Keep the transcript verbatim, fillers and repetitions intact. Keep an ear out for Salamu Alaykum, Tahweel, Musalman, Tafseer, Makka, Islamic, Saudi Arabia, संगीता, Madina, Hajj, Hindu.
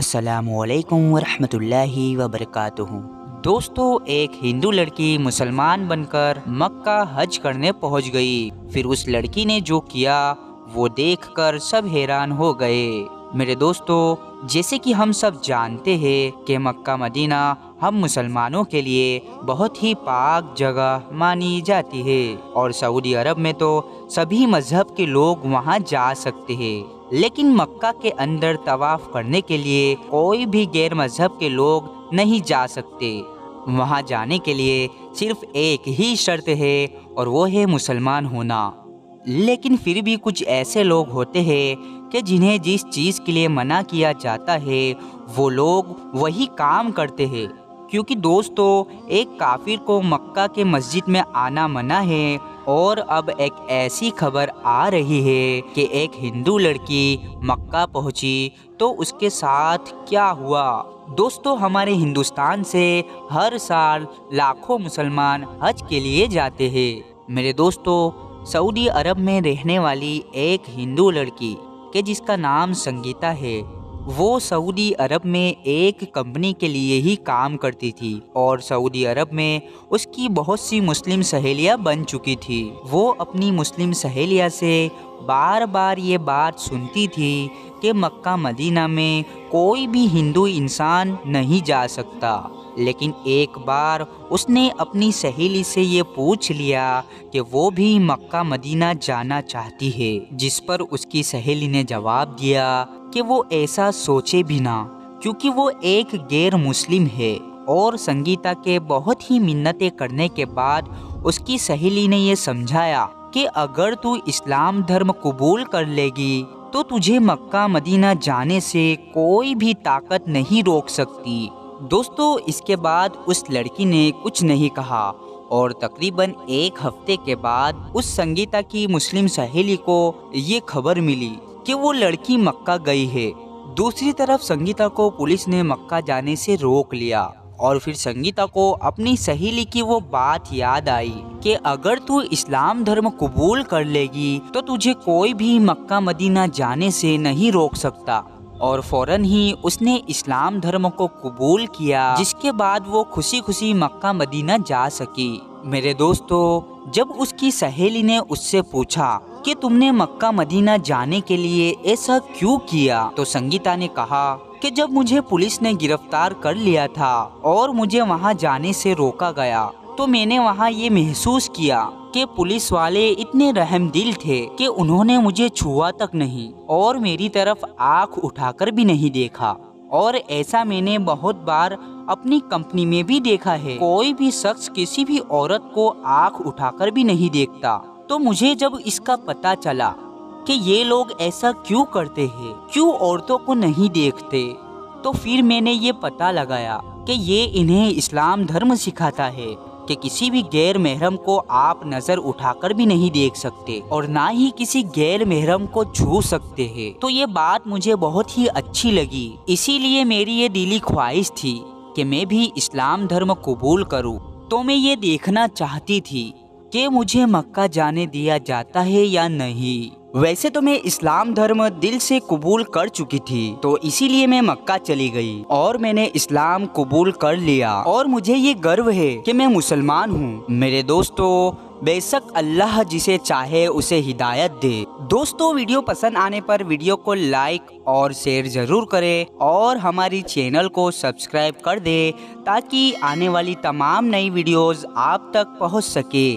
अस्सलामुअलैकुम वरहमतुल्लाहि वबरकातुहु। दोस्तों, एक हिंदू लड़की मुसलमान बनकर मक्का हज करने पहुंच गई। फिर उस लड़की ने जो किया वो देखकर सब हैरान हो गए। मेरे दोस्तों, जैसे कि हम सब जानते हैं कि मक्का मदीना हम मुसलमानों के लिए बहुत ही पाक जगह मानी जाती है और सऊदी अरब में तो सभी मजहब के लोग वहाँ जा सकते हैं, लेकिन मक्का के अंदर तवाफ करने के लिए कोई भी गैर मजहब के लोग नहीं जा सकते। वहाँ जाने के लिए सिर्फ एक ही शर्त है और वो है मुसलमान होना। लेकिन फिर भी कुछ ऐसे लोग होते हैं कि जिन्हें जिस चीज़ के लिए मना किया जाता है वो लोग वही काम करते हैं, क्योंकि दोस्तों एक काफिर को मक्का के मस्जिद में आना मना है। और अब एक ऐसी खबर आ रही है कि एक हिंदू लड़की मक्का पहुंची तो उसके साथ क्या हुआ। दोस्तों, हमारे हिंदुस्तान से हर साल लाखों मुसलमान हज के लिए जाते हैं। मेरे दोस्तों, सऊदी अरब में रहने वाली एक हिंदू लड़की के जिसका नाम संगीता है, वो सऊदी अरब में एक कंपनी के लिए ही काम करती थी और सऊदी अरब में उसकी बहुत सी मुस्लिम सहेलियां बन चुकी थी। वो अपनी मुस्लिम सहेलियां से बार बार ये बात सुनती थी कि मक्का मदीना में कोई भी हिंदू इंसान नहीं जा सकता, लेकिन एक बार उसने अपनी सहेली से ये पूछ लिया कि वो भी मक्का मदीना जाना चाहती है, जिस पर उसकी सहेली ने जवाब दिया कि वो ऐसा सोचे भी ना, क्योंकि वो एक गैर मुस्लिम है। और संगीता के बहुत ही मिन्नतें करने के बाद उसकी सहेली ने ये समझाया कि अगर तू इस्लाम धर्म कबूल कर लेगी तो तुझे मक्का मदीना जाने से कोई भी ताकत नहीं रोक सकती। दोस्तों, इसके बाद उस लड़की ने कुछ नहीं कहा और तकरीबन एक हफ्ते के बाद उस संगीता की मुस्लिम सहेली को ये खबर मिली कि वो लड़की मक्का गई है। दूसरी तरफ संगीता को पुलिस ने मक्का जाने से रोक लिया और फिर संगीता को अपनी सहेली की वो बात याद आई कि अगर तू इस्लाम धर्म कबूल कर लेगी तो तुझे कोई भी मक्का मदीना जाने से नहीं रोक सकता। और फौरन ही उसने इस्लाम धर्म को कबूल किया, जिसके बाद वो खुशी खुशी मक्का मदीना जा सकी। मेरे दोस्तों, जब उसकी सहेली ने उससे पूछा कि तुमने मक्का मदीना जाने के लिए ऐसा क्यों किया, तो संगीता ने कहा कि जब मुझे पुलिस ने गिरफ्तार कर लिया था और मुझे वहाँ जाने से रोका गया तो मैंने वहाँ ये महसूस किया कि पुलिस वाले इतने रहमदिल थे कि उन्होंने मुझे छुआ तक नहीं और मेरी तरफ आँख उठाकर भी नहीं देखा। और ऐसा मैंने बहुत बार अपनी कंपनी में भी देखा है, कोई भी शख्स किसी भी औरत को आँख उठाकर भी नहीं देखता। तो मुझे जब इसका पता चला कि ये लोग ऐसा क्यों करते हैं, क्यों औरतों को नहीं देखते, तो फिर मैंने ये पता लगाया कि ये इन्हें इस्लाम धर्म सिखाता है कि किसी भी गैर महरम को आप नज़र उठाकर भी नहीं देख सकते और ना ही किसी गैर महरम को छू सकते हैं। तो ये बात मुझे बहुत ही अच्छी लगी, इसीलिए मेरी ये दिली ख्वाहिश थी कि मैं भी इस्लाम धर्म कबूल करूँ। तो मैं ये देखना चाहती थी कि मुझे मक्का जाने दिया जाता है या नहीं। वैसे तो मैं इस्लाम धर्म दिल से कबूल कर चुकी थी, तो इसीलिए मैं मक्का चली गई और मैंने इस्लाम कबूल कर लिया और मुझे ये गर्व है कि मैं मुसलमान हूँ। मेरे दोस्तों, बेशक अल्लाह जिसे चाहे उसे हिदायत दे। दोस्तों, वीडियो पसंद आने पर वीडियो को लाइक और शेयर ज़रूर करें और हमारी चैनल को सब्सक्राइब कर दे ताकि आने वाली तमाम नई वीडियोज़ आप तक पहुँच सके।